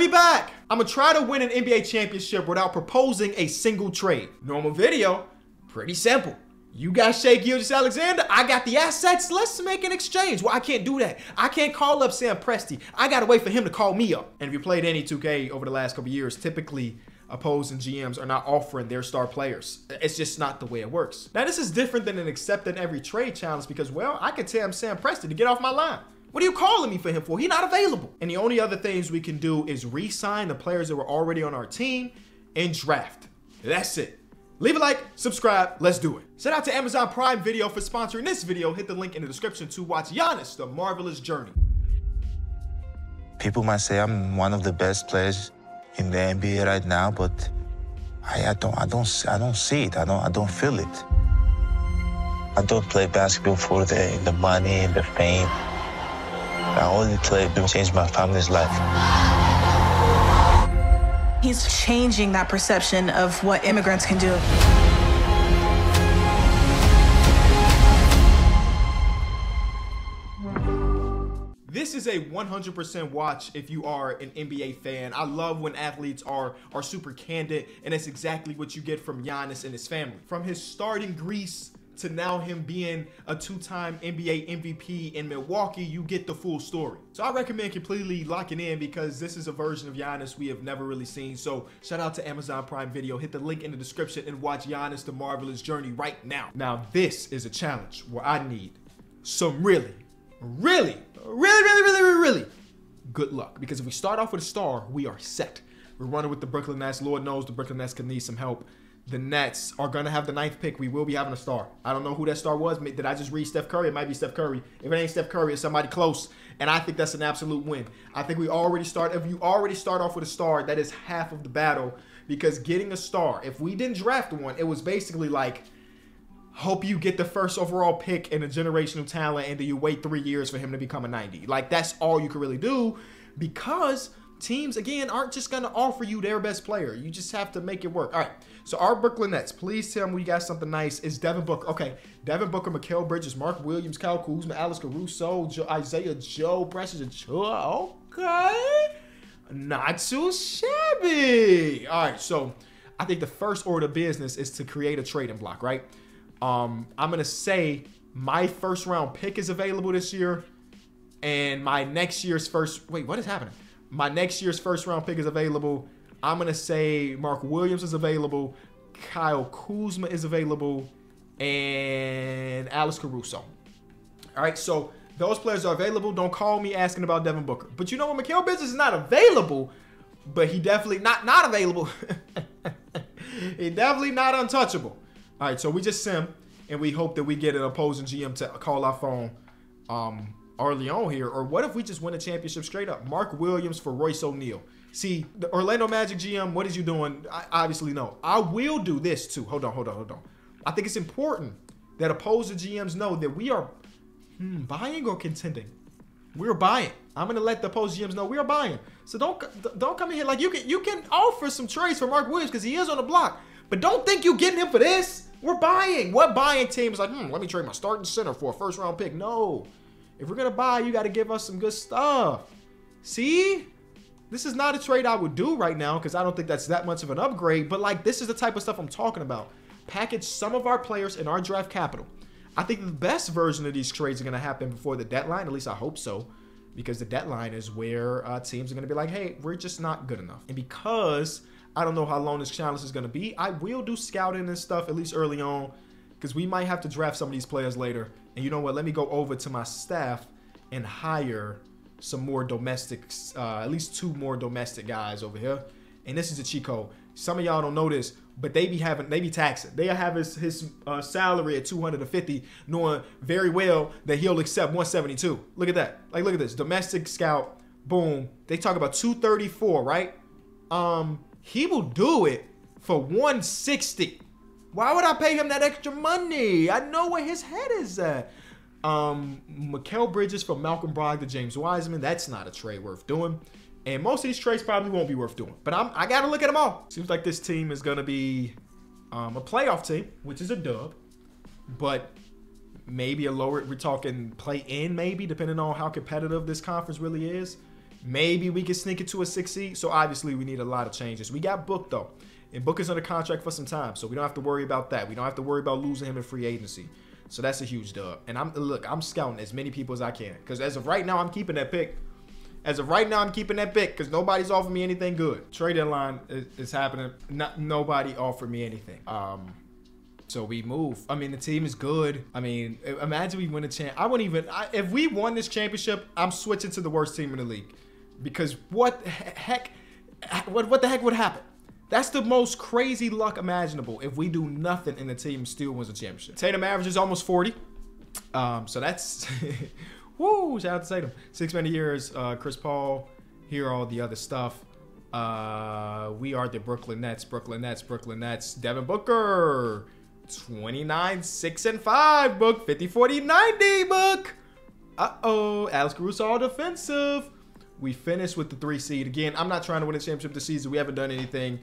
me back. I'm gonna try to win an NBA championship without proposing a single trade. Normal video, pretty simple. You got Shai Gilgeous-Alexander, I got the assets, let's make an exchange. Well, I can't do that. I can't call up Sam Presti. I gotta wait for him to call me up. And if you played any 2K over the last couple years, typically opposing GMs are not offering their star players. It's just not the way it works. Now, this is different than an accepting every trade challenge because, well, I could tell Sam Presti to get off my line. What are you calling me for him for? He's not available. And the only other things we can do is re-sign the players that were already on our team and draft. That's it. Leave a like, subscribe, let's do it. Shout out to Amazon Prime Video for sponsoring this video. Hit the link in the description to watch Giannis, The Marvelous Journey. People might say I'm one of the best players in the NBA right now, but I don't see it. I don't feel it. I don't play basketball for the money and the fame. I only play to change my family's life. He's changing that perception of what immigrants can do. This is a 100% watch if you are an NBA fan. I love when athletes are super candid, and that's exactly what you get from Giannis and his family. From his start in Greece to now him being a two-time NBA MVP in Milwaukee, you get the full story. So I recommend completely locking in because this is a version of Giannis we have never really seen. So shout out to Amazon Prime Video. Hit the link in the description and watch Giannis, The Marvelous Journey right now. Now this is a challenge where I need some really good luck. Because if we start off with a star, we are set. We're running with the Brooklyn Nets. Lord knows the Brooklyn Nets can need some help. The Nets are going to have the 9th pick. We will be having a star. I don't know who that star was. Did I just read Steph Curry? It might be Steph Curry. If it ain't Steph Curry, it's somebody close. And I think that's an absolute win. I think we already start. If you already start off with a star, that is half of the battle. Because getting a star, if we didn't draft one, it was basically like, hope you get the first overall pick in a generational talent and then you wait 3 years for him to become a 90. Like, that's all you can really do because teams, again, aren't just going to offer you their best player. You just have to make it work. All right. So our Brooklyn Nets, please tell me we got something nice. It's Devin Booker. Okay. Devin Booker, Mikal Bridges, Mark Williams, Kyle Kuzma, Alex Caruso, Isaiah Joe, Precious Achiuwa. Okay. Not too shabby. All right. So I think the first order of business is to create a trading block, right? I'm going to say my first round pick is available this year and my next year's first, wait, what is happening? My next year's first round pick is available. I'm going to say Mark Williams is available. Kyle Kuzma is available. And Alex Caruso. All right, so those players are available. Don't call me asking about Devin Booker. But you know what? Mikal Bridges is not available, but he definitely not available. He definitely not untouchable. All right, so we just sim, and we hope that we get an opposing GM to call our phone early on here. Or what if we just win a championship straight up? Mark Williams for Royce O'Neal. See, the Orlando Magic GM, what is you doing? I obviously know. I will do this too. Hold on. I think it's important that opposing GMs know that we are buying or contending. We're buying. I'm going to let the opposing GMs know we are buying. So don't come in here like you can offer some trades for Mark Williams because he is on the block. But don't think you're getting him for this. We're buying. What buying team is like, let me trade my starting center for a first round pick? No. If we're going to buy, you got to give us some good stuff. See? This is not a trade I would do right now because I don't think that's that much of an upgrade. But, like, this is the type of stuff I'm talking about. Package some of our players in our draft capital. I think the best version of these trades are going to happen before the deadline. At least I hope so. Because the deadline is where teams are going to be like, hey, we're just not good enough. And because I don't know how long this challenge is going to be, I will do scouting and stuff, at least early on. Because we might have to draft some of these players later. And you know what? Let me go over to my staff and hire some more domestics, at least 2 more domestic guys over here. And this is a cheat code. Some of y'all don't know this, but they be taxing. They have his salary at 250, knowing very well that he'll accept 172. Look at that. Like, look at this. Domestic scout, boom. They talk about 234, right? He will do it for 160. Why would I pay him that extra money? I know where his head is at. Mikal Bridges from Malcolm Brogdon to James Wiseman. That's not a trade worth doing. And most of these trades probably won't be worth doing. But I got to look at them all. Seems like this team is going to be a playoff team, which is a dub. But maybe a lower, we're talking play in maybe, depending on how competitive this conference really is. Maybe we can sneak it to a 6 seed. So obviously we need a lot of changes. We got Book though, and Book is under contract for some time, so we don't have to worry about that. We don't have to worry about losing him in free agency. So that's a huge dub. And I'm scouting as many people as I can, because as of right now, I'm keeping that pick. As of right now, I'm keeping that pick because nobody's offering me anything good. Trade deadline is happening. Nobody offered me anything. So we move. I mean, the team is good. I mean, imagine we win a champ. I wouldn't even, if we won this championship, I'm switching to the worst team in the league, because what the heck would happen? That's the most crazy luck imaginable if we do nothing and the team still wins a championship. Tatum averages almost 40. So that's, woo, shout out to Tatum. 6 man of years, Chris Paul, here all the other stuff. We are the Brooklyn Nets, Brooklyn Nets, Brooklyn Nets. Devin Booker. 29, 6, and 5, Book. 50, 40, 90, Book. Uh-oh, Alex Caruso all defensive. We finished with the 3 seed. Again, I'm not trying to win a championship this season. We haven't done anything.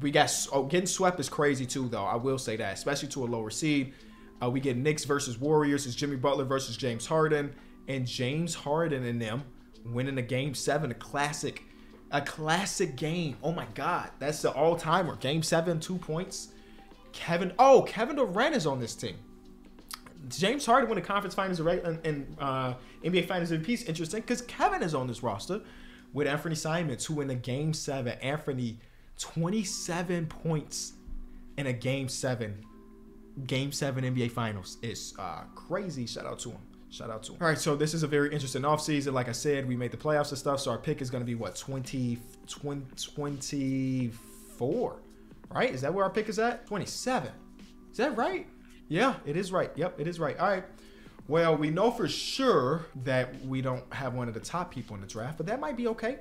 We got, oh, getting swept is crazy too, though. I will say that, especially to a lower seed. We get Knicks versus Warriors. It's Jimmy Butler versus James Harden. And James Harden and them winning a Game 7, a classic game. Oh my God, that's the all-timer. Game 7, 2 points. Kevin Durant is on this team. James Harden won the conference finals and NBA finals MVP. Interesting, because Kevin is on this roster with Anthony Simons, who in the Game 7, Anthony, 27 points in a Game 7 NBA finals. It's crazy. Shout out to him. Shout out to him. All right, so this is a very interesting offseason. Like I said, we made the playoffs and stuff, so our pick is going to be, what, 24? Right? Is that where our pick is at? 27. Is that right? Yeah, it is right. Yep, it is right. All right. Well, we know for sure that we don't have one of the top people in the draft, but that might be okay.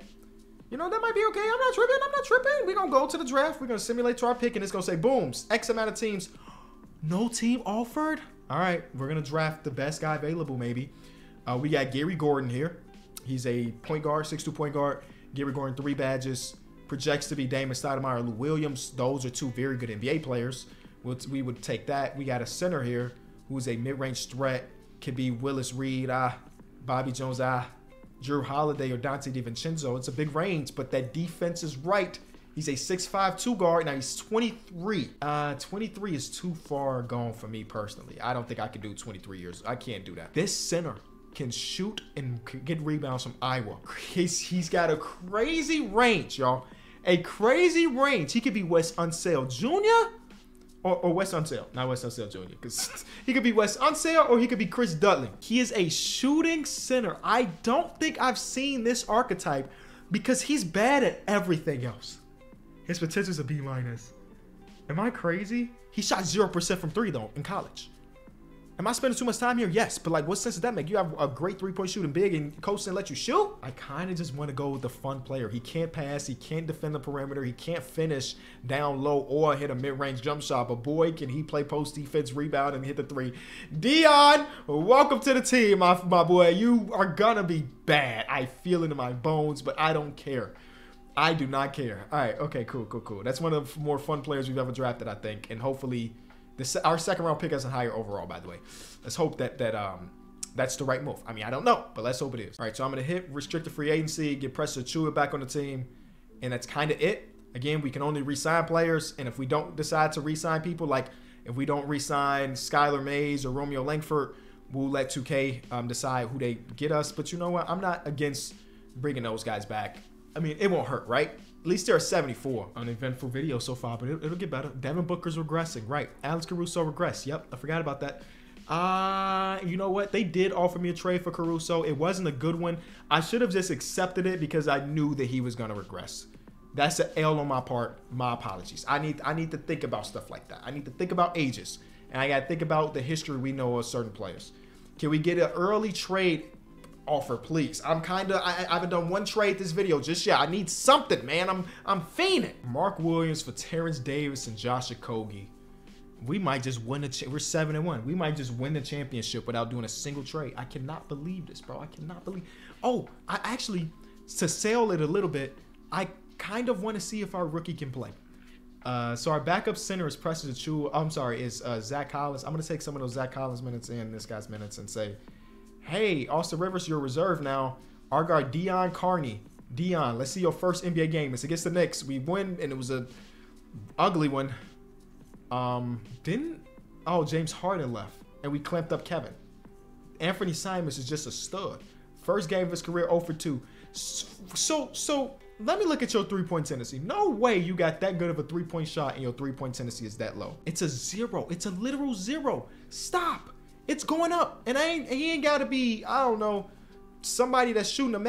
You know, that might be okay. I'm not tripping. I'm not tripping. We're going to go to the draft. We're going to simulate to our pick, and it's going to say, booms, X amount of teams. No team offered? All right. We're going to draft the best guy available, maybe. We got Gary Gordon here. He's a point guard, 6'2" point guard. Gary Gordon, 3 badges. Projects to be Damon Stoudemire, Lou Williams. Those are 2 very good NBA players. We would take that. We got a center here who's a mid-range threat. Could be Willis Reed, Bobby Jones, Jrue Holiday, or Dante DiVincenzo. It's a big range, but that defense is right. He's a 6'5", 2-guard. Now, he's 23. 23 is too far gone for me personally. I don't think I could do 23 years. I can't do that. This center can shoot and get rebounds from Iowa. He's got a crazy range, y'all. A crazy range. He could be Wes Unseld Jr. or Wes Unseld. Not Wes Unseld Jr. Because he could be Wes Unseld, or he could be Chris Dudley. He is a shooting center. I don't think I've seen this archetype because he's bad at everything else. His potential is a B-. Am I crazy? He shot 0% from 3, though, in college. Am I spending too much time here? Yes, but like, what sense does that make? You have a great three-point shooting big and coach didn't let you shoot? I kind of just want to go with the fun player. He can't pass. He can't defend the perimeter. He can't finish down low or hit a mid-range jump shot, but boy, can he play post defense, rebound, and hit the 3. Dion, welcome to the team, my boy. You are going to be bad. I feel it in my bones, but I don't care. I do not care. All right, okay, cool, cool, cool. That's one of the more fun players we've ever drafted, I think, and hopefully... Our second round pick has a higher overall, by the way. Let's hope that's the right move. I mean, I don't know, but let's hope it is. All right, so I'm going to hit restricted free agency, get Precious Achiuwa back on the team, and that's kind of it. Again, we can only re-sign players, and if we don't decide to re-sign people, like if we don't re-sign Skylar Mays or Romeo Langford, we'll let 2K decide who they get us. But you know what? I'm not against bringing those guys back. I mean, it won't hurt, right? At least there are 74. Uneventful video so far, but it'll get better. Devin Booker's regressing, right? Alex Caruso regressed. Yep, I forgot about that. You know what? They did offer me a trade for Caruso. It wasn't a good one. I should have just accepted it because I knew that he was going to regress. That's an L on my part. My apologies. I need to think about stuff like that. I need to think about ages, and I got to think about the history we know of certain players. Can we get an early trade offer, please? I haven't done one trade this video just yet. I need something, man. I'm fiending. Mark Williams for Terrence Davis and Josh Okogie. We might just win the, we're 7-1. We might just win the championship without doing a single trade. I cannot believe this, bro. I cannot believe. Oh, I actually, to sell it a little bit, I kind of want to see if our rookie can play. So our backup center is Precious Achiuwa. I'm sorry, is Zach Collins. I'm going to take some of those Zach Collins minutes and this guy's minutes and say, hey, Austin Rivers, you're reserve now. Our guard Dion Carney Dion, let's see your first NBA game. It's against the Knicks. We win, and it was a ugly one. James Harden left, and we clamped up Kevin. Anthony Simons is just a stud. First game of his career, 0 for 2. So let me look at your three-point tendency. No way you got that good of a three-point shot and your three-point tendency is that low. It's a zero. It's a literal zero. Stop. It's going up. And he ain't got to be, I don't know, somebody that's shooting him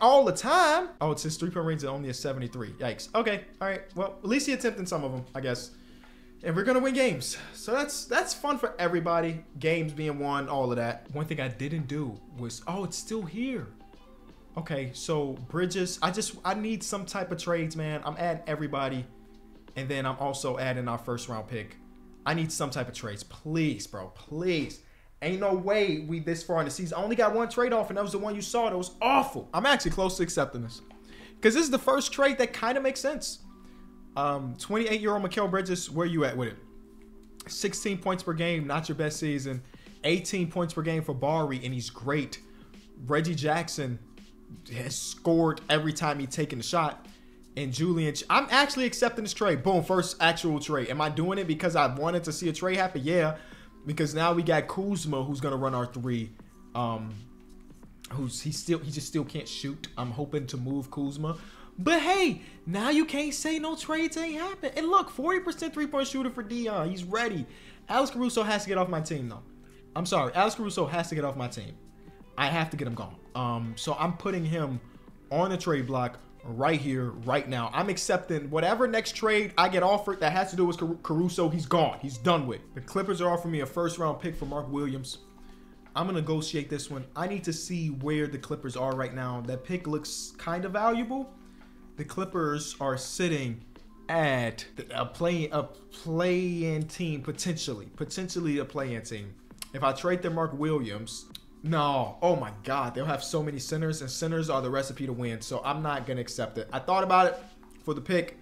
all the time. Oh, it's his three-point range is only a 73. Yikes. Okay. All right. Well, at least he attempted some of them, I guess. And we're going to win games. So that's fun for everybody. Games being won, all of that. One thing I didn't do was, oh, it's still here. Okay, so Bridges, I need some type of trades, man. I'm adding everybody, and then I'm also adding our first-round pick. I need some type of trades. Please, bro, please. Ain't no way we this far in the season. I only got one trade off, and that was the one you saw. That was awful. I'm actually close to accepting this because this is the first trade that kind of makes sense. 28-year-old Mikal Bridges, where you at with it? 16 points per game, not your best season. 18 points per game for Barry, and he's great. Reggie Jackson has scored every time he's taken the shot. And Julian, I'm actually accepting this trade. Boom, first actual trade. Am I doing it because I wanted to see a trade happen? Yeah, because now we got Kuzma, who's gonna run our three. He just still can't shoot. I'm hoping to move Kuzma. But hey, now you can't say no trades ain't happen. And look, 40% three-point shooter for Dion. He's ready. Alex Caruso has to get off my team, though. I'm sorry. Alex Caruso has to get off my team. I have to get him gone. So I'm putting him on the trade block right here, right now. I'm accepting whatever next trade I get offered that has to do with Caruso. He's gone. He's done with. The Clippers are offering me a first-round pick for Mark Williams. I'm going to negotiate this one. I need to see where the Clippers are right now. That pick looks kind of valuable. The Clippers are sitting at a play-in team, potentially a play-in team. If I trade them Mark Williams, no, oh my God, they'll have so many centers, and centers are the recipe to win. So I'm not gonna accept it. I thought about it for the pick.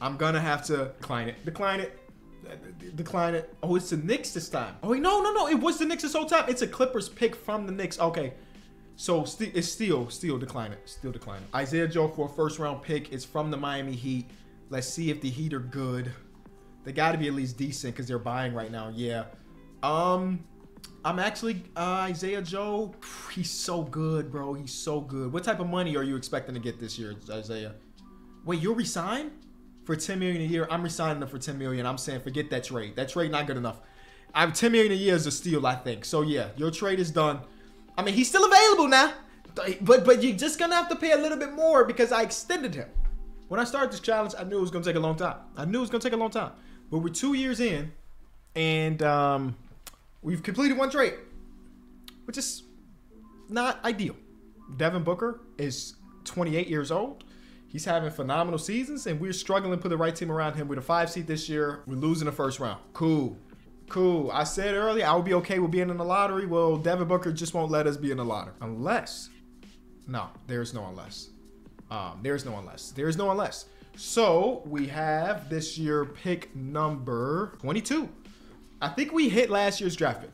I'm gonna have to decline it. Oh, it's the Knicks this time. Oh wait, no, it was the Knicks this whole time. It's a Clippers pick from the Knicks. Okay. So it's still declining. Isaiah Joe for a first-round pick. It's from the Miami Heat. Let's see if the Heat are good. They got to be at least decent because they're buying right now. Yeah. I'm actually Isaiah Joe. He's so good, bro. He's so good. What type of money are you expecting to get this year, Isaiah? Wait, you'll resign for $10 million a year? I'm resigning him for $10 million. I'm saying forget that trade. That trade not good enough. $10 million a year is a steal, I think. So yeah, your trade is done. I mean, he's still available now, but you're just going to have to pay a little bit more because I extended him. When I started this challenge, I knew it was going to take a long time. But we're 2 years in, and we've completed one trade, which is not ideal. Devin Booker is 28 years old. He's having phenomenal seasons, and we're struggling to put the right team around him. We're the 5 seed this year. We're losing the first round. Cool. Cool. I said earlier I would be okay with being in the lottery. Well, Devin Booker just won't let us be in the lottery. Unless. No, there's no unless. So we have this year pick number 22. I think we hit last year's draft pick.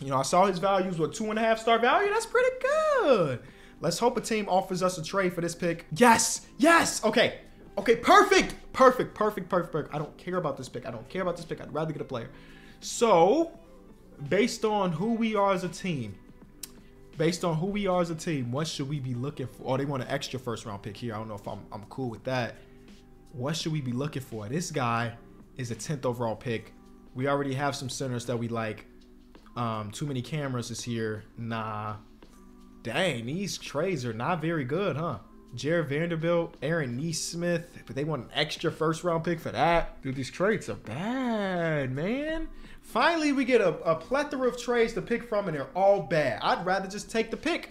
You know, I saw his values were 2.5-star value. That's pretty good. Let's hope a team offers us a trade for this pick. Yes. Yes. Okay. Okay, perfect. I don't care about this pick. I'd rather get a player. So, based on who we are as a team, what should we be looking for? Oh, they want an extra first-round pick here. I don't know if I'm cool with that. What should we be looking for? This guy is a 10th overall pick. We already have some centers that we like. Too many cameras is here. Nah. Dang, these trades are not very good, huh? Jared Vanderbilt, Aaron Neesmith, but they want an extra first-round pick for that. Dude, these trades are bad, man. Finally, we get a plethora of trades to pick from, and they're all bad. I'd rather just take the pick,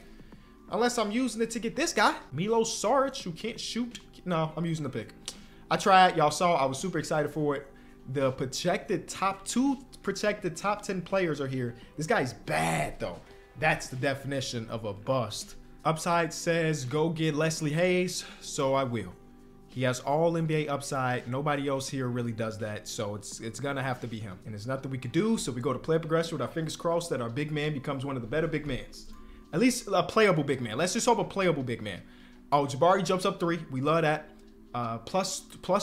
unless I'm using it to get this guy. Milos Saric, who can't shoot. No, I'm using the pick. I tried. Y'all saw. I was super excited for it. The projected top 10 players are here. This guy's bad, though. That's the definition of a bust. Upside says, go get Leslie Hayes, so I will. He has all NBA upside. Nobody else here really does that, so it's going to have to be him. And there's nothing we could do, so we go to player progression with our fingers crossed that our big man becomes one of the better big mans. At least a playable big man. Let's just hope a playable big man. Oh, Jabari jumps up 3. We love that. Plus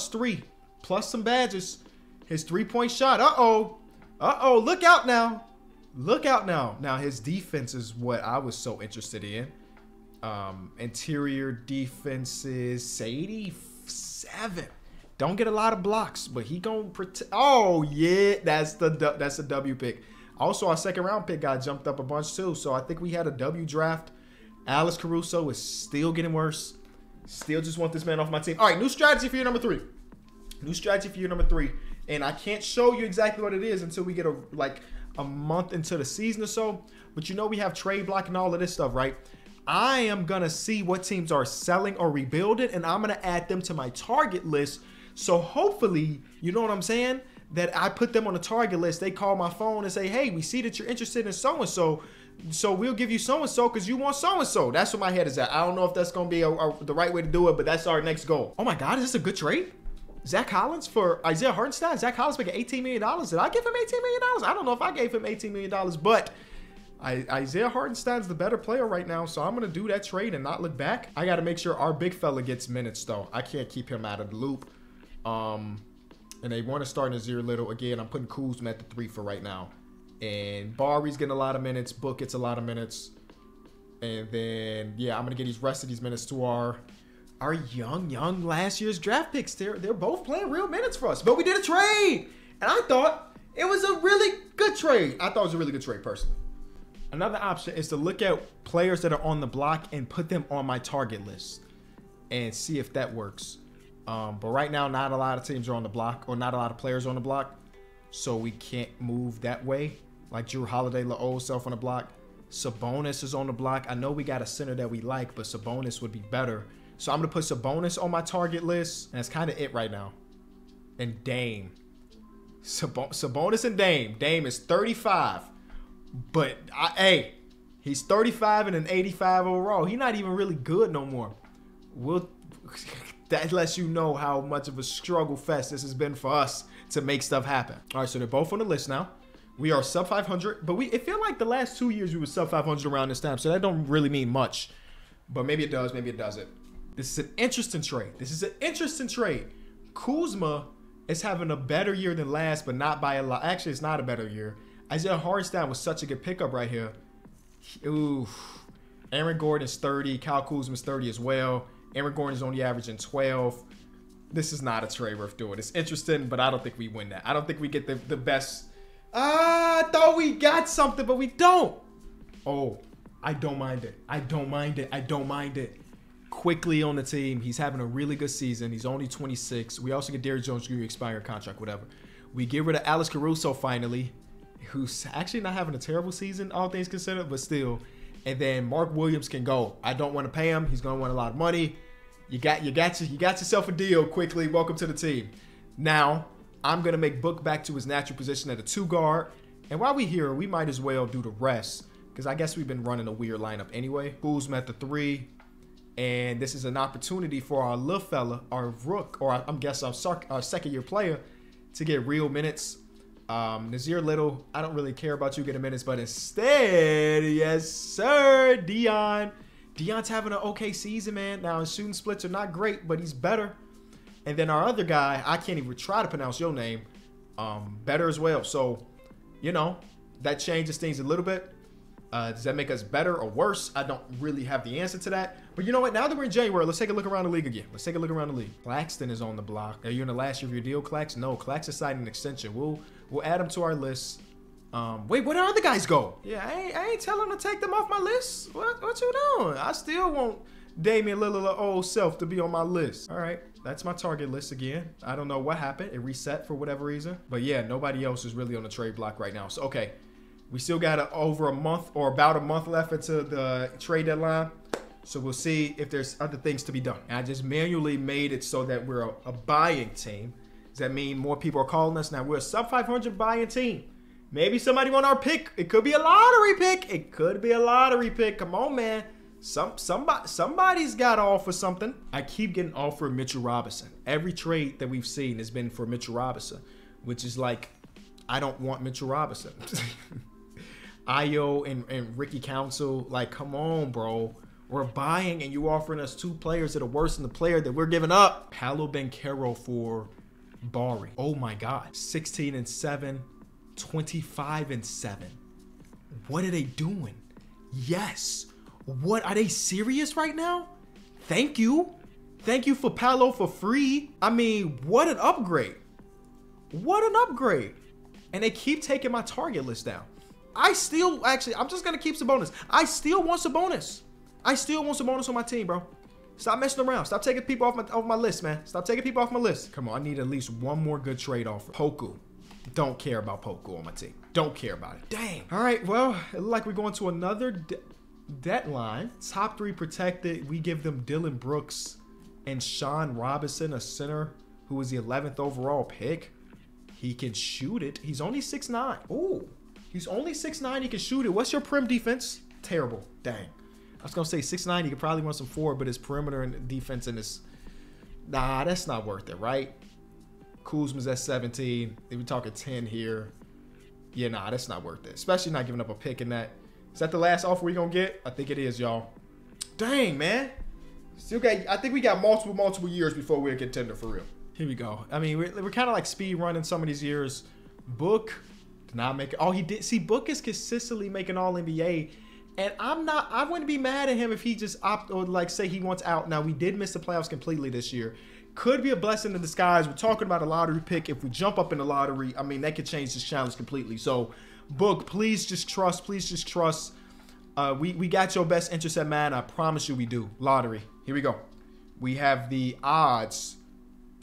3. Plus some badges. His three-point shot. Uh-oh. Uh-oh. Look out now. Look out now. Now, his defense is what I was so interested in. Interior defense is 87. Don't get a lot of blocks, but he gonna protect. Oh, yeah. That's the W pick. Also, our second-round pick got jumped up a bunch, too. So, I think we had a W draft. Alex Caruso is still getting worse. Still just want this man off my team. All right, new strategy for your number 3. New strategy for your number 3. And I can't show you exactly what it is until we get a, like a month into the season or so. But you know we have trade block and all of this stuff, right? I am going to see what teams are selling or rebuilding, and I'm going to add them to my target list. So hopefully, you know what I'm saying, that I put them on the target list. They call my phone and say, hey, we see that you're interested in so-and-so. So we'll give you so-and-so because you want so-and-so. That's where my head is at. I don't know if that's going to be the right way to do it, but that's our next goal. Oh, my God. Is this a good trade? Zach Collins for Isaiah Hartenstein. Zach Collins making $18 million. Did I give him $18 million? I don't know if I gave him $18 million, but Isaiah Hartenstein's the better player right now, so I'm going to do that trade and not look back. I got to make sure our big fella gets minutes, though. I can't keep him out of the loop. And they want to start Nassir Little. Again, I'm putting Kuzma at the 3 for right now. And Barry's getting a lot of minutes. Book gets a lot of minutes. And then, yeah, I'm going to get these rest of these minutes to our young last year's draft picks. They're both playing real minutes for us. But we did a trade. And I thought it was a really good trade. I thought it was a really good trade, personally. Another option is to look at players that are on the block and put them on my target list and see if that works. But right now, not a lot of teams are on the block, or not a lot of players are on the block. So we can't move that way. Like Jrue Holiday, Laol's self on the block. Sabonis is on the block. I know we got a center that we like, but Sabonis would be better. So I'm going to put Sabonis on my target list. And that's kind of it right now. And Dame. Sabonis and Dame. Dame is 35. But, hey, he's 35 and an 85 overall. He's not even really good no more. That lets you know how much of a struggle fest this has been for us to make stuff happen. All right, so they're both on the list now. We are sub 500, but it feel like the last 2 years we were sub 500 around this time, so that don't really mean much. But maybe it does, maybe it doesn't. This is an interesting trade. This is an interesting trade. Kuzma is having a better year than last, but not by a lot. Actually, it's not a better year. Isaiah Hartenstein was such a good pickup right here. Ooh. Aaron Gordon's 30. Kyle Kuzma's 30 as well. Aaron Gordon's only averaging 12. This is not a trade worth doing. It's interesting, but I don't think we win that. I don't think we get the best. I thought we got something, but we don't. Oh, I don't mind it. I don't mind it. I don't mind it. Quickly on the team. He's having a really good season. He's only 26. We also get Derrick Jones Jr. expired contract, whatever. We get rid of Alex Caruso finally, who's actually not having a terrible season, all things considered, but still. And then Mark Williams can go. I don't want to pay him. He's going to want a lot of money. You got yourself a deal quickly. Welcome to the team. Now, I'm going to make Book back to his natural position at a 2-guard. And while we're here, we might as well do the rest, because I guess we've been running a weird lineup anyway. Kuzma at the 3. And this is an opportunity for our little fella, our rook, or I'm guessing our second-year player, to get real minutes. Nassir Little, I don't really care about you getting minutes, but instead, yes, sir, Dion. Dion's having an okay season, man. Now, his shooting splits are not great, but he's better. And then our other guy, I can't even try to pronounce your name, better as well. So, you know, that changes things a little bit. Does that make us better or worse? I don't really have the answer to that. But you know what? Now that we're in January, let's take a look around the league again. Let's take a look around the league. Claxton is on the block. Are you in the last year of your deal, Clax? No, Clax is signing an extension. We'll add him to our list. Wait, where do other guys go? Yeah, I ain't telling them to take them off my list. What you doing? I still want Damian Lillard old self to be on my list. All right, that's my target list again. I don't know what happened. It reset for whatever reason. But yeah, nobody else is really on the trade block right now. So, okay. We still got over a month or about a month left into the trade deadline. So we'll see if there's other things to be done. I just manually made it so that we're a buying team. Does that mean more people are calling us? Now we're a sub 500 buying team. Maybe somebody want our pick. It could be a lottery pick. It could be a lottery pick. Come on, man. Somebody's got to offer something. I keep getting offered Mitchell Robinson. Every trade that we've seen has been for Mitchell Robinson, which is like, I don't want Mitchell Robinson. Io and Ricky Council, like, come on, bro. We're buying, and you offering us two players that are worse than the player that we're giving up. Paolo Banchero for Barry. Oh my God. 16-7, 25-7. What are they doing? Yes. What, are they serious right now? Thank you. Thank you for Paolo for free. I mean, what an upgrade. What an upgrade. And they keep taking my target list down. I still, actually, I'm just going to keep Sabonis. I still want Sabonis. I still want Sabonis on my team, bro. Stop messing around. Stop taking people off my list, man. Stop taking people off my list. Come on, I need at least one more good trade offer. Poku. Don't care about Poku on my team. Don't care about it. Dang. All right, well, it looks like we're going to another deadline. Top three protected. We give them Dylan Brooks and Sean Robinson, a center who was the 11th overall pick. He can shoot it. He's only 6'9". Ooh, he's only 6'9". He can shoot it. What's your prim defense? Terrible. Dang. I was going to say 6'9". He could probably run some forward, but his perimeter and defense and his... Nah, that's not worth it, right? Kuzma's at 17. They were talking 10 here. Yeah, nah, that's not worth it. Especially not giving up a pick in that. Is that the last offer we're going to get? I think it is, y'all. Dang, man. Still got, I think we got multiple years before we're a contender for real. Here we go. I mean, we're kind of like speed running some of these years. Book did not make it. Oh, he did. See, Book is consistently making all NBA. And I'm not, I wouldn't be mad at him if he just opt or like say he wants out. Now, we did miss the playoffs completely this year. Could be a blessing in disguise. We're talking about a lottery pick. If we jump up in the lottery, I mean, that could change this challenge completely. So, Book, please just trust. Please just trust. We got your best interest at mind. I promise you we do. Lottery. Here we go. We have the odds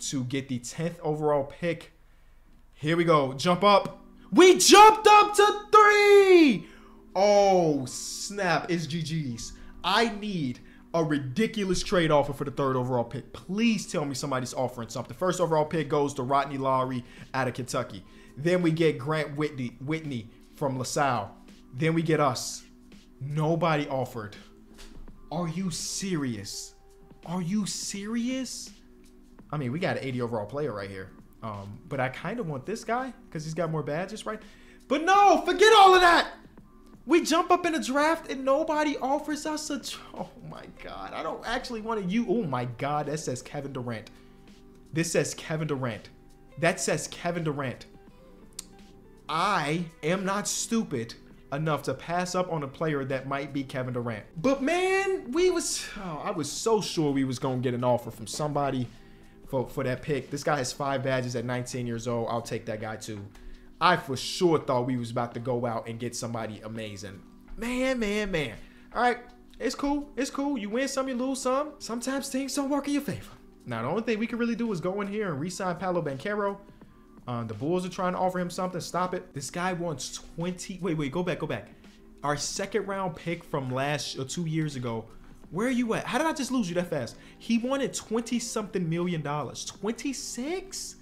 to get the 10th overall pick. Here we go. Jump up. We jumped up to 3. Oh, snap. It's GG's. I need a ridiculous trade offer for the 3rd overall pick. Please tell me somebody's offering something. 1st overall pick goes to Rodney Lowry out of Kentucky. Then we get Grant Whitney from LaSalle. Then we get us. Nobody offered. Are you serious? Are you serious? I mean, we got an 80 overall player right here. But I kind of want this guy because he's got more badges, right? But no, forget all of that. We jump up in a draft and nobody offers us a... Oh, my God. I don't actually want to... Oh, my God. That says Kevin Durant. This says Kevin Durant. That says Kevin Durant. I am not stupid enough to pass up on a player that might be Kevin Durant. But, man, we was... Oh, I was so sure we was going to get an offer from somebody... For that pick. This guy has 5 badges at 19 years old. I'll take that guy too. I for sure thought we was about to go out and get somebody amazing. Man. All right. It's cool. It's cool. You win some, you lose some. Sometimes things don't work in your favor. Now, the only thing we can really do is go in here and re-sign Paolo Banchero. The Bulls are trying to offer him something. Stop it. This guy wants 20. Wait. Go back. Our 2nd round pick from last or 2 years ago. Where are you at? How did I just lose you that fast? He wanted 20-something million dollars. 26?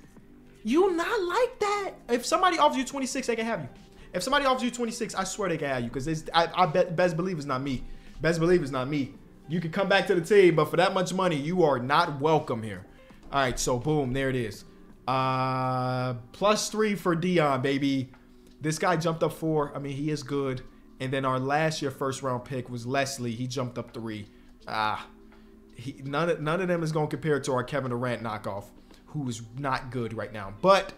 You not like that. If somebody offers you 26, they can have you. If somebody offers you 26, I swear they can have you. Because I bet, best believe it's not me. Best believe it's not me. You can come back to the team, but for that much money, you are not welcome here. All right, so boom, there it is. +3 for Dion, baby. This guy jumped up 4. I mean, he is good. And then our last year 1st round pick was Leslie. He jumped up 3. None of them is going to compare to our Kevin Durant knockoff, who is not good right now. But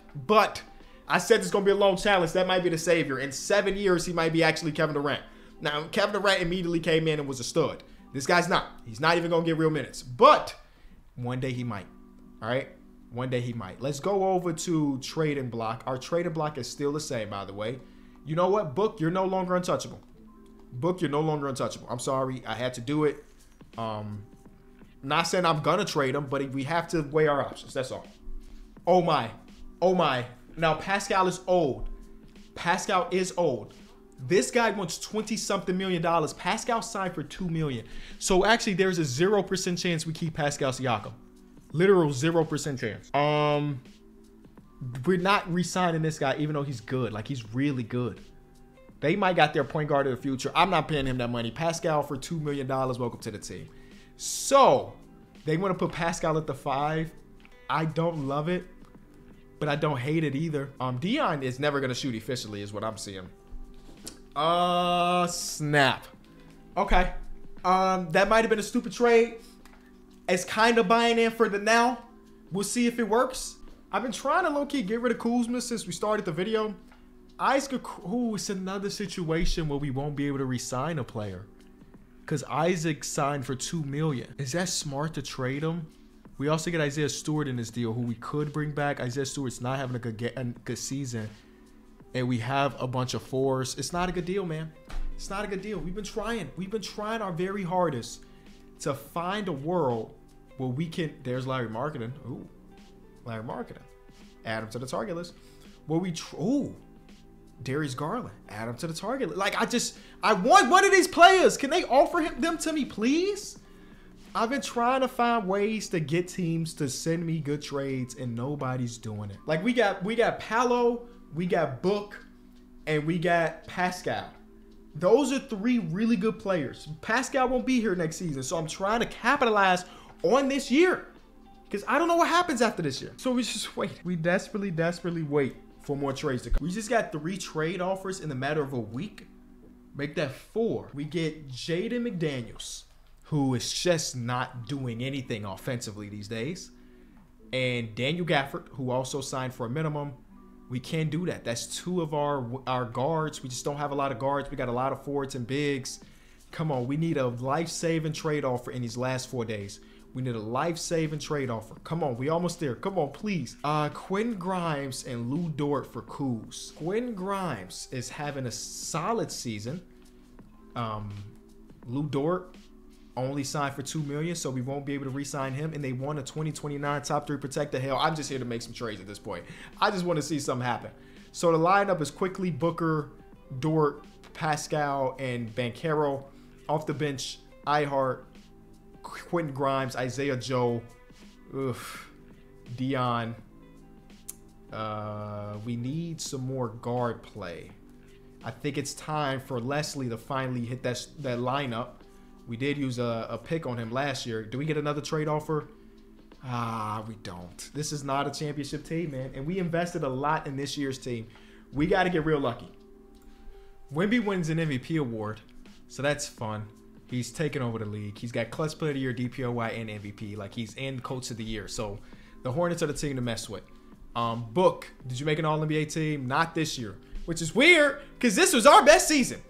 I said it's going to be a long challenge. That might be the savior. In 7 years, he might be actually Kevin Durant. Now, Kevin Durant immediately came in and was a stud. This guy's not. He's not even going to get real minutes. But one day he might. All right? One day he might. Let's go over to trade and block. Our trade and block is still the same, by the way. You know what, Book? You're no longer untouchable. Book, you're no longer untouchable. I'm sorry. I had to do it. Not saying I'm going to trade him, but we have to weigh our options. That's all. Oh, my. Oh, my. Now, Pascal is old. Pascal is old. This guy wants 20-something million dollars. Pascal signed for $2 million. So, actually, there's a 0% chance we keep Pascal Siakam. Literal 0% chance. We're not re-signing this guy, even though he's good. Like, he's really good. They might got their point guard of the future. I'm not paying him that money. Pascal for $2 million. Welcome to the team. So, they want to put Pascal at the 5. I don't love it, but I don't hate it either. Dion is never going to shoot efficiently is what I'm seeing. Snap. Okay. That might have been a stupid trade. It's kind of buying in for the now. We'll see if it works. I've been trying to low-key get rid of Kuzma since we started the video. Isaac, ooh, it's another situation where we won't be able to re-sign a player because Isaac signed for $2 million. Is that smart to trade him? We also get Isaiah Stewart in this deal, who we could bring back. Isaiah Stewart's not having a good season, and we have a bunch of fours. It's not a good deal, man. It's not a good deal. We've been trying our very hardest to find a world where we can. There's Larry Marketing. Ooh. Larry Marketing, add him to the target list. Where we, ooh, Darius Garland, add him to the target list. Like, I want one of these players. Can they offer them to me, please? I've been trying to find ways to get teams to send me good trades, and nobody's doing it. Like, we got Paolo, we got Book, and we got Pascal. Those are three really good players. Pascal won't be here next season, so I'm trying to capitalize on this year, because I don't know what happens after this year. So we just wait. We desperately, desperately wait for more trades to come. We just got 3 trade offers in the matter of a week. Make that 4. We get Jaden McDaniels, who is just not doing anything offensively these days. And Daniel Gafford, who also signed for a minimum. We can't do that. That's 2 of our guards. We just don't have a lot of guards. We got a lot of forwards and bigs. Come on, we need a life-saving trade offer in these last 4 days. We need a life-saving trade offer. Come on, we almost there. Come on, please. Quentin Grimes and Lou Dort for Kuz. Quentin Grimes is having a solid season. Lou Dort only signed for $2 million, so we won't be able to re-sign him. And they won a 2029 top 3 protector. Hell, I'm just here to make some trades at this point. I just want to see something happen. So the lineup is quickly Booker, Dort, Pascal, and Banchero. Off the bench, Ihart, Quentin Grimes, Isaiah Joe, Dion. We need some more guard play. I think it's time for Leslie to finally hit that lineup. We did use a pick on him last year. Do we get another trade offer? Ah, we don't. This is not a championship team, man. And we invested a lot in this year's team. We got to get real lucky. Wemby wins an MVP award, so that's fun. He's taken over the league. He's got Clutch Player of the Year, DPOY, and MVP. Like, he's in Coach of the Year. So, the Hornets are the team to mess with. Book, did you make an All-NBA team? Not this year. Which is weird, because this was our best season.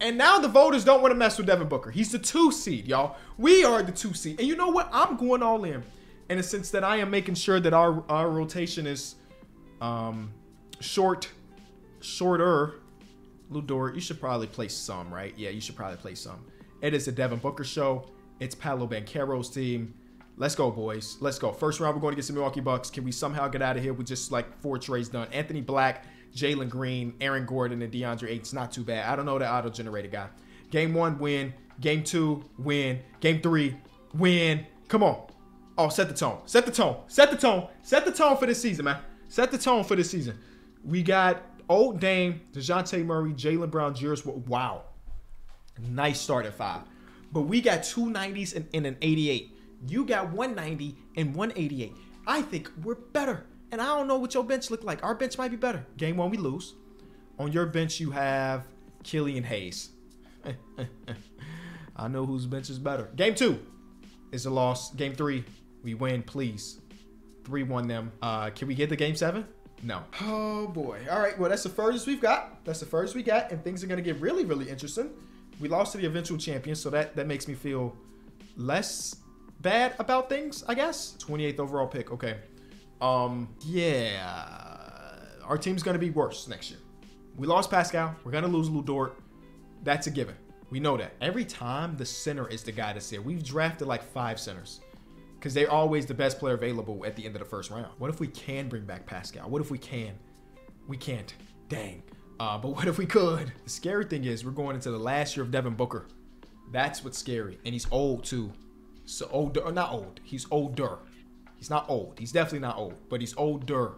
And now the voters don't want to mess with Devin Booker. He's the 2 seed, y'all. We are the 2 seed. And you know what? I'm going all in the sense that I am making sure that our rotation is shorter. Lou Dort, you should probably play some, right? Yeah, you should probably play some. It is the Devin Booker show. It's Paolo Banchero's team. Let's go, boys. Let's go. First round, we're going to get some Milwaukee Bucks. Can we somehow get out of here with just like 4 trades done? Anthony Black, Jalen Green, Aaron Gordon, and DeAndre Ayton's not too bad. I don't know the auto-generated guy. Game 1, win. Game 2, win. Game 3, win. Come on. Oh, set the tone. Set the tone. Set the tone. Set the tone for this season, man. Set the tone for this season. We got Old Dame, DeJounte Murray, Jaylen Brown, wow. Nice start at 5. But we got 2 90s and an 88. You got 190 and 188. I think we're better. And I don't know what your bench looked like. Our bench might be better. Game 1, we lose. On your bench, you have Killian Hayes. I know whose bench is better. Game 2 is a loss. Game 3, we win, please. 3-1 them. Can we get the game 7? No. Oh, boy. All right. Well, that's the furthest we've got. That's the furthest we got. And things are going to get really, really interesting. We lost to the eventual champions, so that makes me feel less bad about things, I guess. 28th overall pick, okay. Yeah, our team's gonna be worse next year. We lost Pascal, we're gonna lose Lou Dort. That's a given, we know that. Every time the center is the guy that's there. We've drafted like 5 centers, because they're always the best player available at the end of the first round. What if we can bring back Pascal? What if we can? We can't, dang. But what if we could? The scary thing is we're going into the last year of Devin Booker. That's what's scary. And he's old too. So older, not old. He's older. He's not old. He's definitely not old, but he's older.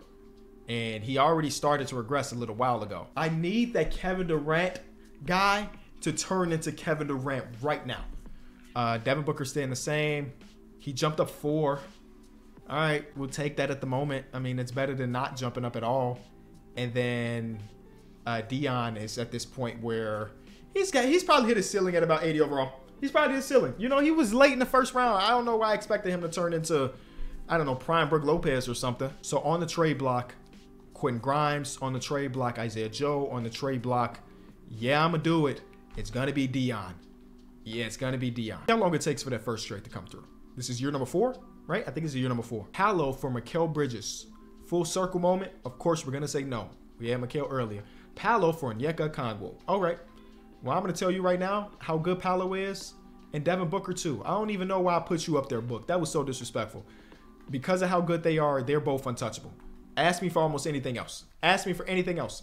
And he already started to regress a little while ago. I need that Kevin Durant guy to turn into Kevin Durant right now. Devin Booker's staying the same. He jumped up 4. All right, we'll take that at the moment. I mean, it's better than not jumping up at all. And then... Dion is at this point where he's probably hit his ceiling at about 80 overall. He's probably the ceiling. You know, he was late in the first round. I don't know why I expected him to turn into, I don't know, prime Brook Lopez or something. So on the trade block, Quentin Grimes. On the trade block, Isaiah Joe. On the trade block, yeah, I'm going to do it. It's going to be Dion. Yeah, it's going to be Dion. How long it takes for that first trade to come through? This is year number 4, right? I think this is year number 4. Paolo for Mikal Bridges. Full circle moment. Of course, we're going to say no. We had Mikal earlier. Paolo for Onyeka Okongwu. All right. Well, I'm going to tell you right now how good Paolo is. And Devin Booker, too. I don't even know why I put you up there, Book. That was so disrespectful. Because of how good they are, they're both untouchable. Ask me for almost anything else. Ask me for anything else.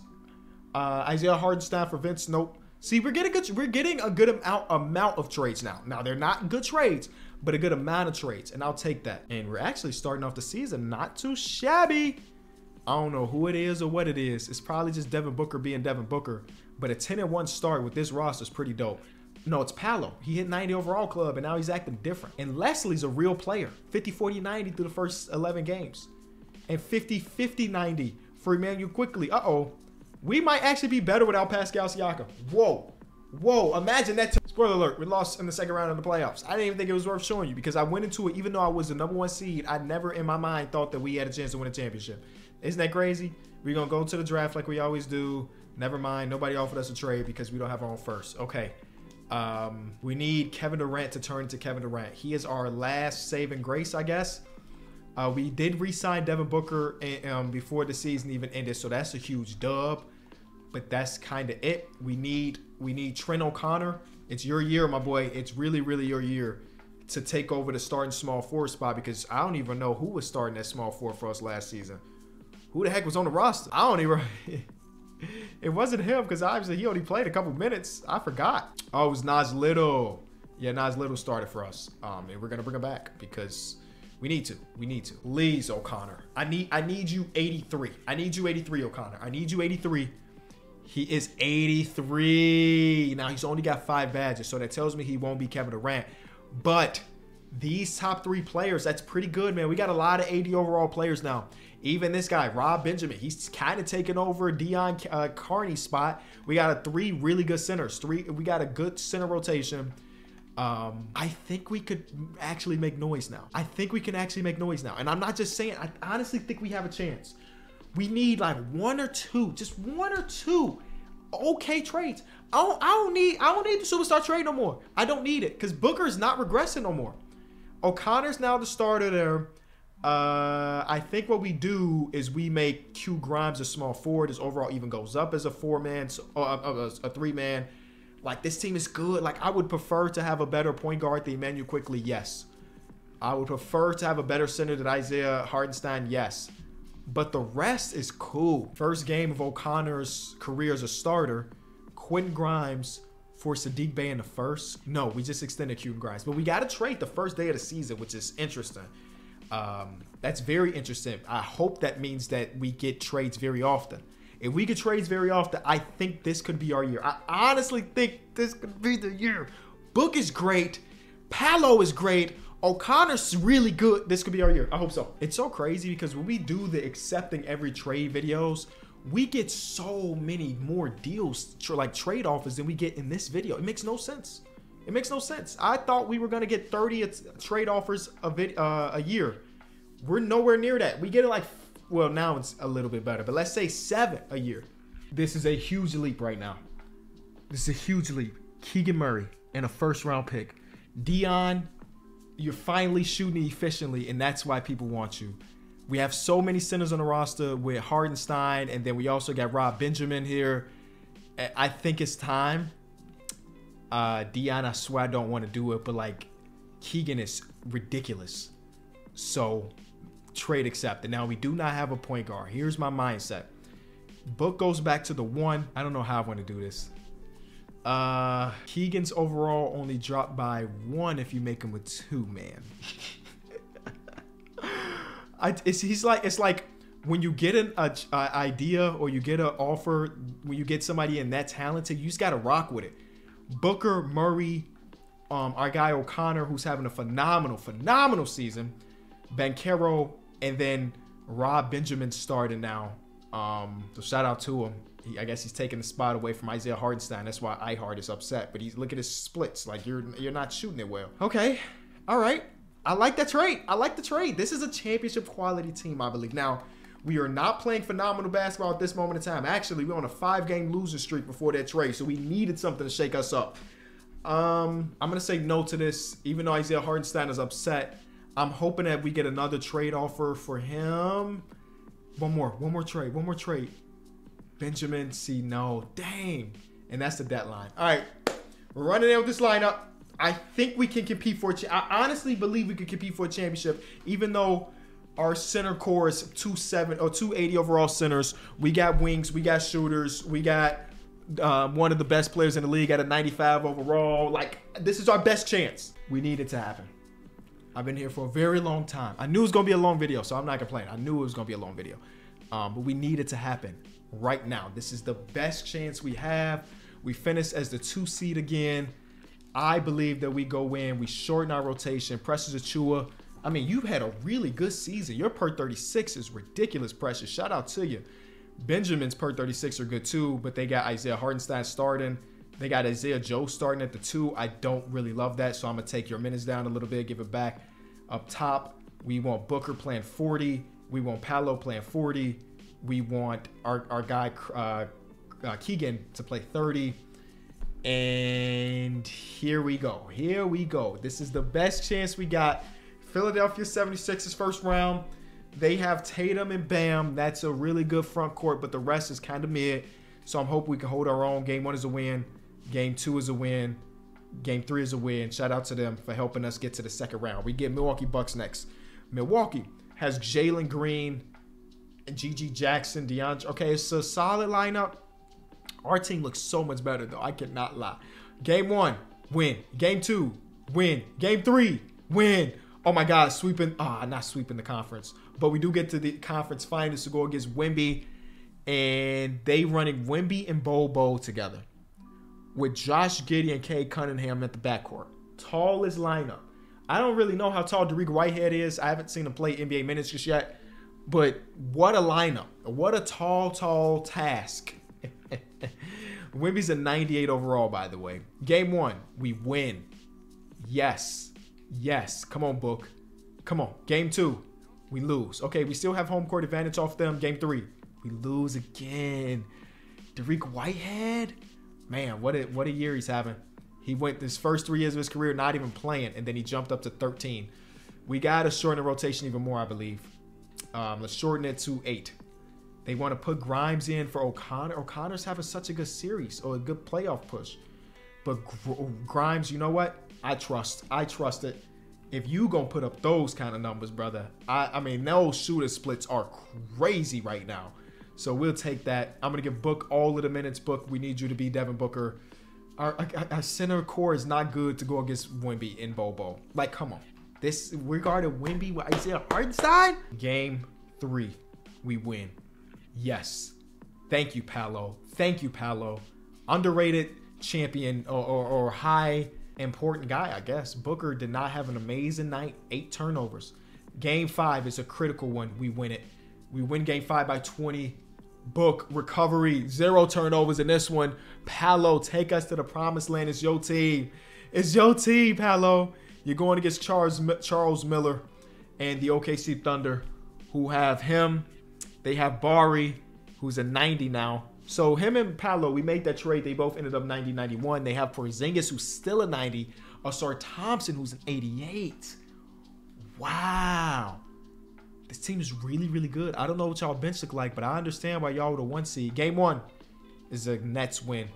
Isaiah Hartenstein for Vince. Nope. See, we're getting a good amount of trades now. Now, they're not good trades, but a good amount of trades, and I'll take that. And we're actually starting off the season not too shabby. I don't know who it is or what it is. It's probably just Devin Booker being Devin Booker, but a 10-1 start with this roster is pretty dope. No, it's Paolo. He hit 90 overall club, and now he's acting different. And Leslie's a real player. 50, 40, 90 through the first 11 games. And 50, 50, 90 for Emmanuel quickly. Uh-oh. We might actually be better without Pascal Siakam. Whoa. Whoa. Imagine that. Spoiler alert. We lost in the second round of the playoffs. I didn't even think it was worth showing you because I went into it, even though I was the number 1 seed, I never in my mind thought that we had a chance to win a championship. Isn't that crazy? We're going to go to the draft like we always do. Never mind. Nobody offered us a trade because we don't have our own first. Okay. We need Kevin Durant to turn to Kevin Durant. He is our last saving grace, I guess. We did re-sign Devin Booker before the season even ended, so that's a huge dub. But that's kind of it. We need Trent O'Connor. It's your year, my boy. It's really, really your year to take over the starting small forward spot because I don't even know who was starting that small forward for us last season. Who the heck was on the roster? I don't even... It wasn't him because obviously he only played a couple minutes. I forgot. Oh, it was Nassir Little. Yeah, Nassir Little started for us. And we're going to bring him back because... we need to. We need to. Please, O'Connor. I need you 83. I need you 83, O'Connor. I need you 83. He is 83. Now, he's only got 5 badges, so that tells me he won't be Kevin Durant. But these top 3 players, that's pretty good, man. We got a lot of 80 overall players now. Even this guy, Rob Benjamin, he's kind of taking over Dion Carney's spot. We got a 3 really good centers. We got a good center rotation. I think we could actually make noise now. I think we can actually make noise now. And I'm not just saying, I honestly think we have a chance. We need like 1 or 2, just 1 or 2 okay trades. I don't need the superstar trade no more. I don't need it because Booker's not regressing no more. O'Connor's now the starter there. I think what we do is we make Q Grimes a small forward. His overall even goes up as a 4-man, a 3-man. Like, this team is good. Like, I would prefer to have a better point guard than Emmanuel quickly. Yes. I would prefer to have a better center than Isaiah Hartenstein. Yes. But the rest is cool. First game of O'Connor's career as a starter. Quentin Grimes for Sadiq Bey in the first. No, we just extended Quentin Grimes. But we got to trade the first day of the season, which is interesting. That's very interesting. I hope that means that we get trades very often. If we get trades very often, I think this could be our year. I honestly think this could be the year. Book is great. Paolo is great. O'Connor's really good. This could be our year. I hope so. It's so crazy because when we do the accepting every trade videos, we get so many more deals, like trade offers, than we get in this video. It makes no sense. It makes no sense. I thought we were going to get 30 trade offers a year. We're nowhere near that. We get it like... well, now it's a little bit better, but let's say 7 a year. This is a huge leap right now. This is a huge leap. Keegan Murray and a first-round pick. Dion, you're finally shooting efficiently, and that's why people want you. We have so many centers on the roster with Hartenstein, and then we also got Rob Benjamin here. I think it's time. Dion, I swear I don't want to do it, but, like, Keegan is ridiculous. So... trade accepted. Now we do not have a point guard. Here's my mindset. Book goes back to the 1. I don't know how I want to do this. Keegan's overall only dropped by 1 if you make him a 2, man. It's like when you get an idea or you get an offer, when you get somebody and that talented, you just got to rock with it. Booker, Murray, our guy O'Connor, who's having a phenomenal season, Banchero, and then Rob Benjamin started now. So shout out to him. I guess he's taking the spot away from Isaiah Hartenstein. That's why iHeart is upset. But he's, look at his splits. Like, you're not shooting it well. Okay. All right. I like the trade. I like the trade. This is a championship quality team, I believe. Now, we are not playing phenomenal basketball at this moment in time. Actually, we're on a 5-game losing streak before that trade. So we needed something to shake us up. I'm going to say no to this. Even though Isaiah Hartenstein is upset, I'm hoping that we get another trade offer for him. One more trade. Benjamin C. No. Dang. And that's the deadline. All right. We're running in with this lineup. I think we can compete for it. I honestly believe we could compete for a championship, even though our center core is 270 or 280 overall centers. We got wings. We got shooters. We got one of the best players in the league at a 95 overall. Like, this is our best chance. We need it to happen. I've been here for a very long time. I knew it was going to be a long video, so I'm not complaining. I knew it was going to be a long video. But we need it to happen right now. This is the best chance we have. We finished as the 2 seed again. I believe that we go in. We shorten our rotation. Precious Achiuwa. I mean, you've had a really good season. Your per 36 is ridiculous, Precious. Shout out to you. Benjamin's per 36 are good too, but they got Isaiah Hartenstein starting. They got Isaiah Joe starting at the 2. I don't really love that, so I'm going to take your minutes down a little bit, give it back. Up top, we want Booker playing 40. We want Paolo playing 40. We want our guy Keegan to play 30. And here we go. Here we go. This is the best chance we got. Philadelphia 76ers first round. They have Tatum and Bam. That's a really good front court, but the rest is kind of mid. So I'm hoping we can hold our own. Game 1 is a win. Game 2 is a win. Game 3 is a win. Shout out to them for helping us get to the second round. We get Milwaukee Bucks next. Milwaukee has Jalen Green, Gigi Jackson, DeAndre. Okay, it's a solid lineup. Our team looks so much better, though. I cannot lie. Game 1, win. Game 2, win. Game 3, win. Oh, my God, sweeping. Not sweeping the conference. But we do get to the conference finals to go against Wemby. And they running Wemby and Bobo together with Josh Giddey and Cade Cunningham at the backcourt. Tallest lineup. I don't really know how tall Derrick Whitehead is. I haven't seen him play NBA minutes just yet. But what a lineup. What a tall task. Wemby's a 98 overall, by the way. Game 1, we win. Yes. Yes. Come on, Book. Come on. Game 2, we lose. Okay, we still have home court advantage off them. Game 3. We lose again. Derrick Whitehead? Man, what a year he's having. He went his first 3 years of his career not even playing, and then he jumped up to 13. We got to shorten the rotation even more, I believe. Let's shorten it to 8. They want to put Grimes in for O'Connor. O'Connor's having such a good series or a good playoff push. But Grimes, you know what? I trust it. If you going to put up those kind of numbers, brother, I mean, those shooter splits are crazy right now. So we'll take that. I'm going to give Book all of the minutes. Book, we need you to be Devin Booker. Our center core is not good to go against Wemby and Bobo. Like, come on. This, we guarded Wemby with Isaiah Hartenstein? Game 3, we win. Yes. Thank you, Paolo. Thank you, Paolo. Underrated champion or high important guy, I guess. Booker did not have an amazing night. 8 turnovers. Game 5 is a critical one. We win it. We win game 5 by 20. Book recovery, 0 turnovers in this one. Paolo, take us to the promised land. It's your team. It's your team, Paolo. You're going against Charles Miller and the OKC Thunder, who have him. They have Barry, who's a 90 now. So him and Paolo, we made that trade. They both ended up 90-91. They have Porzingis, who's still a 90. Asar Thompson, who's an 88. Wow. This team is really, really good. I don't know what y'all bench look like, but I understand why y'all were the 1 seed. Game 1 is a Nets win.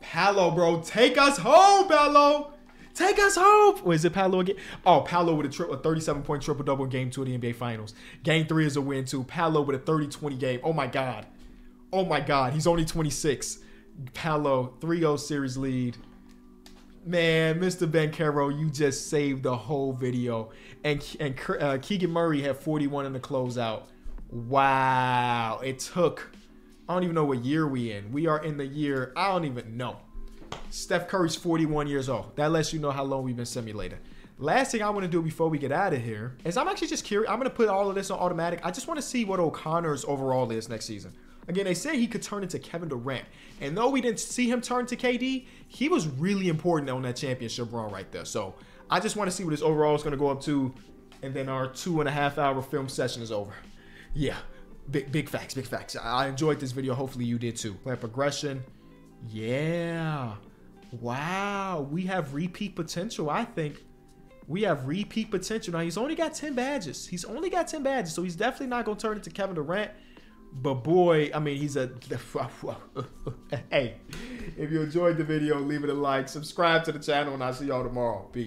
Paolo, bro, take us home, Paolo. Take us home. Wait, is it Paolo again? Oh, Paolo with a 37-point triple-double in Game 2 of the NBA Finals. Game 3 is a win, too. Paolo with a 30-20 game. Oh, my God. Oh, my God. He's only 26. Paolo, 3-0 series lead. Man, Mr. Banchero, you just saved the whole video. And Keegan Murray had 41 in the closeout. Wow. It took, I don't even know what year we in. We are in the year, I don't even know. Steph Curry's 41 years old. That lets you know how long we've been simulating. Last thing I want to do before we get out of here is I'm actually just curious. I'm going to put all of this on automatic. I just want to see what O'Connor's overall is next season. Again, they say he could turn into Kevin Durant. And though we didn't see him turn to KD, he was really important on that championship run right there. So I just want to see what his overall is going to go up to. And then our 2.5-hour film session is over. Yeah, big facts, big facts. I enjoyed this video. Hopefully you did too. Plan progression. Yeah. Wow. We have repeat potential, I think. We have repeat potential. Now, he's only got 10 badges. He's only got 10 badges, so he's definitely not going to turn into Kevin Durant. But, boy, I mean, he's a... Hey, if you enjoyed the video, leave it a like. Subscribe to the channel, and I'll see y'all tomorrow. Peace.